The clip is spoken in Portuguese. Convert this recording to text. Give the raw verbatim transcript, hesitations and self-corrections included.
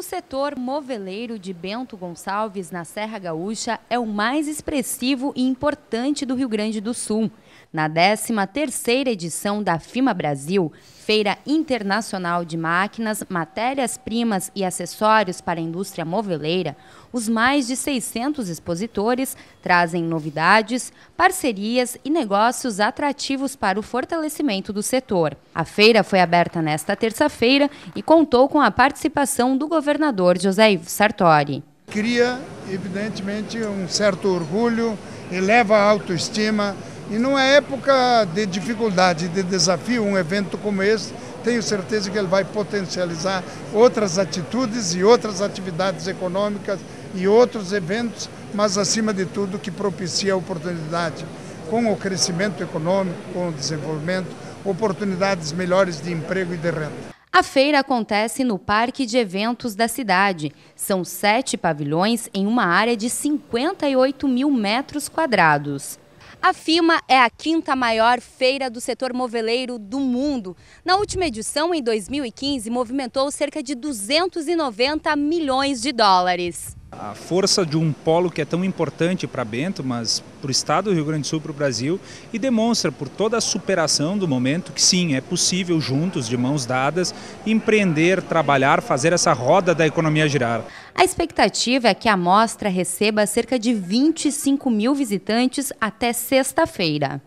O setor moveleiro de Bento Gonçalves, na Serra Gaúcha, é o mais expressivo e importante do Rio Grande do Sul. Na décima terceira edição da Fimma Brasil, Feira Internacional de Máquinas, Matérias-Primas e Acessórios para a Indústria Moveleira, os mais de seiscentos expositores trazem novidades, parcerias e negócios atrativos para o fortalecimento do setor. A feira foi aberta nesta terça-feira e contou com a participação do governador José Ivo Sartori. Cria, evidentemente, um certo orgulho, eleva a autoestima. E numa época de dificuldade, de desafio, um evento como esse, tenho certeza que ele vai potencializar outras atitudes e outras atividades econômicas e outros eventos, mas acima de tudo que propicia a oportunidade com o crescimento econômico, com o desenvolvimento, oportunidades melhores de emprego e de renda. A feira acontece no Parque de Eventos da cidade. São sete pavilhões em uma área de cinquenta e oito mil metros quadrados. A Fimma é a quinta maior feira do setor moveleiro do mundo. Na última edição, em dois mil e quinze, movimentou cerca de duzentos e noventa milhões de dólares. A força de um polo que é tão importante para Bento, mas para o estado do Rio Grande do Sul, para o Brasil, e demonstra por toda a superação do momento que sim, é possível juntos, de mãos dadas, empreender, trabalhar, fazer essa roda da economia girar. A expectativa é que a mostra receba cerca de vinte e cinco mil visitantes até sexta-feira.